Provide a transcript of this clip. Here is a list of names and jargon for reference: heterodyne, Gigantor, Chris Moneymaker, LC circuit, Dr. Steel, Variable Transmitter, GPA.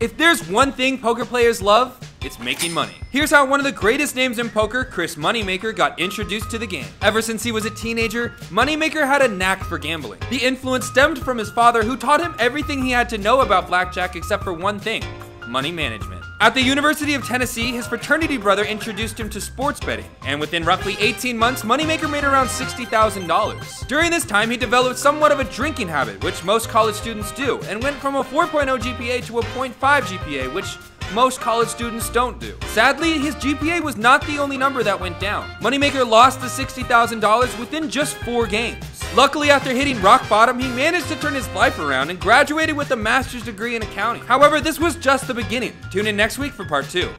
If there's one thing poker players love, it's making money. Here's how one of the greatest names in poker, Chris Moneymaker, got introduced to the game. Ever since he was a teenager, Moneymaker had a knack for gambling. The influence stemmed from his father, who taught him everything he had to know about blackjack except for one thing: money management. At the University of Tennessee, his fraternity brother introduced him to sports betting, and within roughly 18 months, Moneymaker made around $60,000. During this time, he developed somewhat of a drinking habit, which most college students do, and went from a 4.0 GPA to a 0.5 GPA, which most college students don't do. Sadly, his GPA was not the only number that went down. Moneymaker lost the $60,000 within just 4 games. Luckily, after hitting rock bottom, he managed to turn his life around and graduated with a master's degree in accounting. However, this was just the beginning. Tune in next week for part 2.